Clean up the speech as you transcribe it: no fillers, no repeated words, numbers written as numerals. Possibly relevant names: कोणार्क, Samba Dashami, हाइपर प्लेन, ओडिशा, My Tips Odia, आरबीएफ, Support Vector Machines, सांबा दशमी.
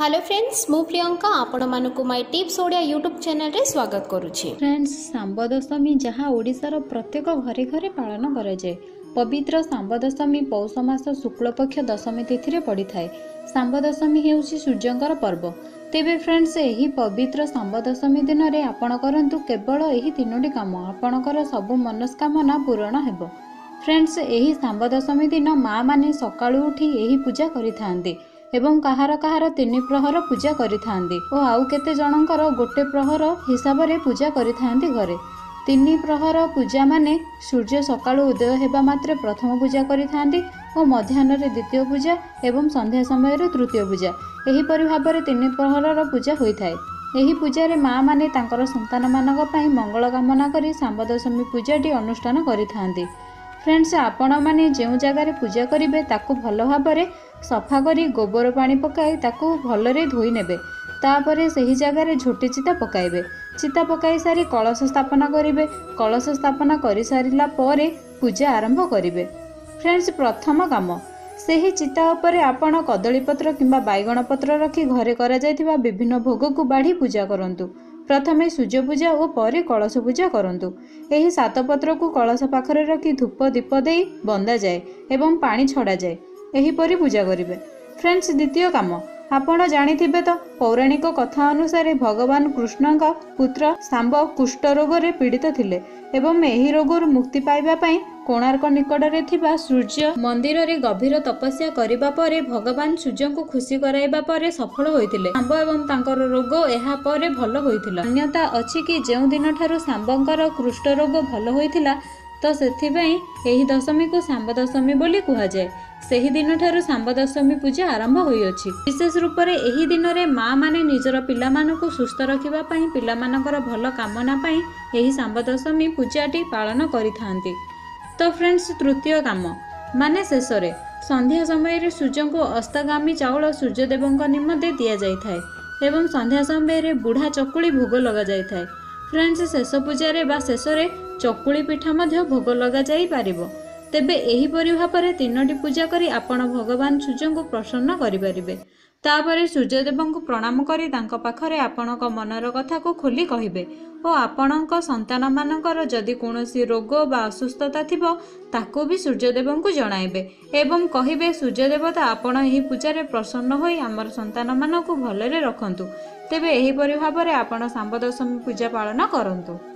Hello friends, मु प्रियंका आपण मानक my tips Odia YouTube channel रे स्वागत करुछि। फ्रेंड्स, सांबा दशमी जहाँ ओडिशार प्रत्येक घरे घरे पालन कराए। पवित्र सांबा दशमी पौष मास शुक्लपक्ष दशमी तिथि पड़ी थाए। सांबा दशमी हेउछि सूर्यंकर पर्व। तेबे फ्रेंड्स, एही पवित्र सांबा दशमी दिन रे आपण करंतु केवल एही तीनोटी काम, आपणकर सबु मनस्कामना पूर्ण हेबो। फ्रेंड्स, एही सांबा दशमी दिन माँ माने सकाळू उठी एही पूजा करिथांती एवं कहार कहार तीन प्रहर पूजा करिथांती ओ आउ केते जनकर गोटे प्रहर हिसाब रे पूजा करिथांती घरे। तीन प्रहर पूजा माने सूर्य सकाळू उदय हेबा मात्र प्रथम पूजा करिथांती ओ मध्याह्न रे द्वितीय पूजा एवं संध्या समय रे तृतीय पूजा। एही परि भाव रे तीन प्रहरर पूजा होइथाए। एही पूजा रे माँ माने तांकर संतान मानक पई मंगल कामना करी सांबा दशमी पूजाटी अनुष्ठान करिथांती। फ्रेंड्स, आपण माने जेउ जगार पूजा करिवे ताकू भल भाव सफा करी गोबर पानी पकाई ताकू भल रे धोई नेबे। तापर सही जगार झोटी चिता पकाइबे। चिता पकाई सारी कलश स्थापना करिवे। कलश स्थापना करि सारिला परे पूजा आरंभ करिवे। फ्रेंड्स, प्रथम काम सही चिता उपरे आपण कदली पत्र किंबा बैगण पत्र रखी घरे करा जायतिबा विभिन्न भोग को बाढ़ी पूजा करंतु। प्रथमे सूर्य पूजा और पर कलश पूजा करंतु। एही सात पत्र को कलश पाखरे रखी धूप दीप दे बंदा जाए एवं पानी छड़ा जाए। एही परि पूजा करिवे। फ्रेंड्स, द्वितीय काम आपण जानिथिबे तो पौराणिक कथा अनुसार भगवान कृष्ण का पुत्र सांब कुष्ठ रोग रे पीड़ित थिले एवं एही रोग रो मुक्ति पाइबा पई कोणार्क निकट रे थिबा सूर्य मंदिर रे गभीर तपस्या करिबा परे भगवान सूर्य को खुशी कराइबा परे सफल होइथिले। सांब एवं तांकर रोग एहा परे भल होइथिला। अन्यथा अछि कि जेउ दिन ठारो सांबंकर कुष्ठ रोग भल होइथिला तो सेथिबे एही दशमी को सांब दशमी बोली कुहा जाय। सेही दिन ठारू सांबा दशमी पूजा आरंभ होइअछि। विशेष रूप से एही दिन रे माँ माने निजर पिलामानकु सुस्थ रखिबा पई पिलामानकर भल कामना पई एही सांबा दशमी पूजाटी पालन करिथांती। तो फ्रेंड्स, तृतीय काम माने शेष रे संध्या समय रे सूर्य को अस्तगामी चावल सूर्यदेवक निमंते दिया जाए एवं संध्या समय रे बुढ़ा चकुली भोग लगा जाए। फ्रेंड्स, शेष पूजा रे बा शेष रे चकुली पिठा मध्य भोग लगा जाई पारिबो। तेबे एही परि भावरे तीनोटी पूजा करी आपण भगवान सूर्य को प्रसन्न करिपारिबे। तापरे सूर्यदेवं को प्रणाम करी तांको पाखरे आपणक मनर कथा को खोली कहिबे ओ आपणक संतान मानकर जदि कोनोसी रोग बा असुस्थता थिबो ताको भी सूर्यदेवं को जणाइबे एवं कहिबे सूर्य देवता आपण एही पूजा रे प्रसन्न होई हमर संतान मानक भलरे रखंतु। तेबे एही परि भावरे आपण सांबा दशमी पूजा पालन करंतु।